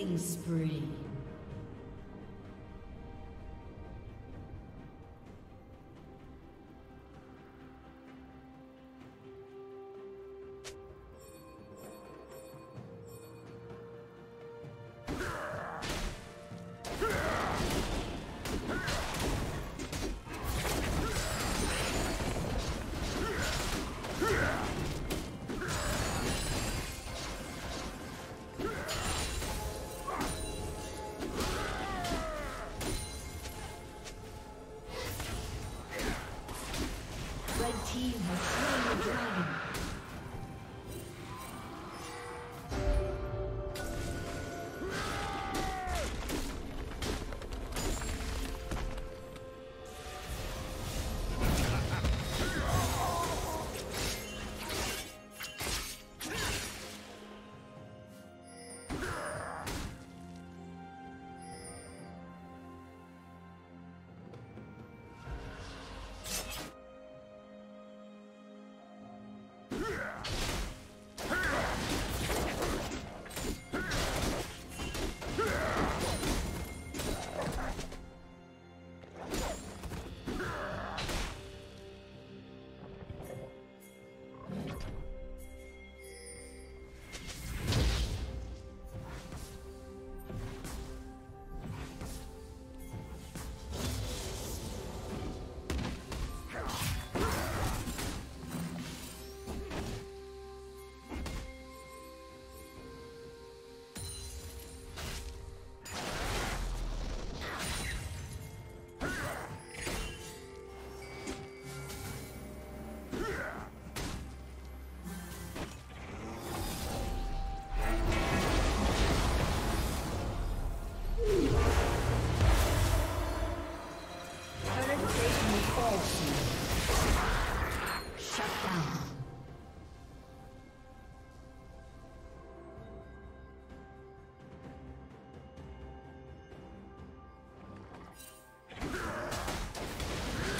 Killing spree.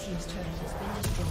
His turret has been destroyed.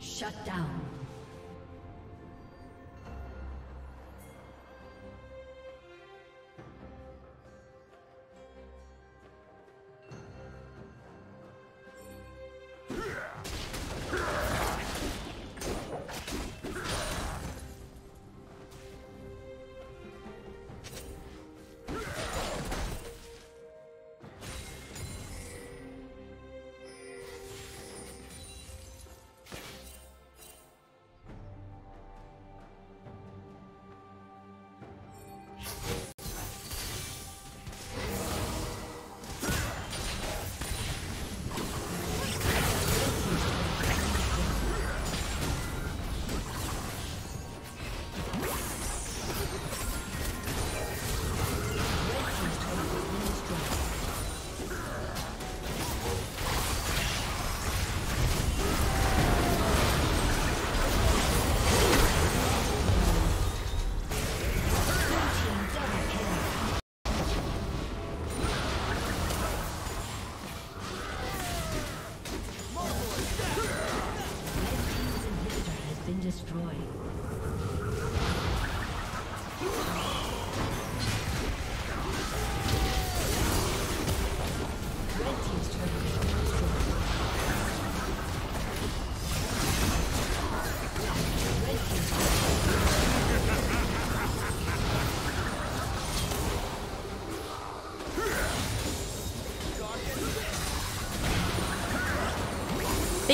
Shut down.